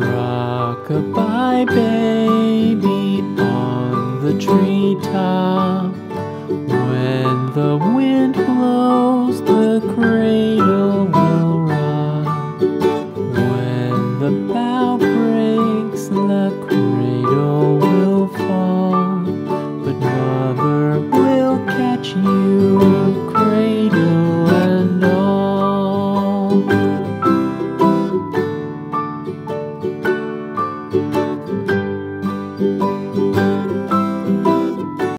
Rock-a-bye, baby, on the treetop, when the wind blows.